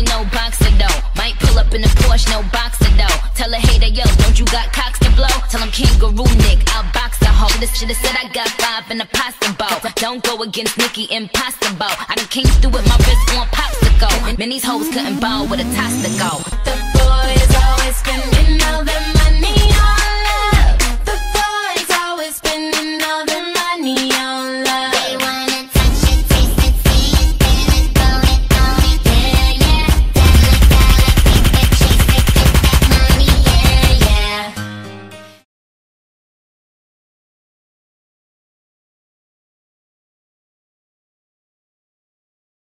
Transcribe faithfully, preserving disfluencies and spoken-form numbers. she no boxer though. Might pull up in a Porsche, no boxer though. Tell a hater, yo, don't you got cocks to blow? Tell him Kangaroo Nick, I'll box the hoe. This shit said I got five in a pasta bowl. Don't go against Nikki, impossible. I done came through with my wrist on popsicle. Man, these hoes couldn't ball with a testicle. The boys always spending all their money on love. The boys always spending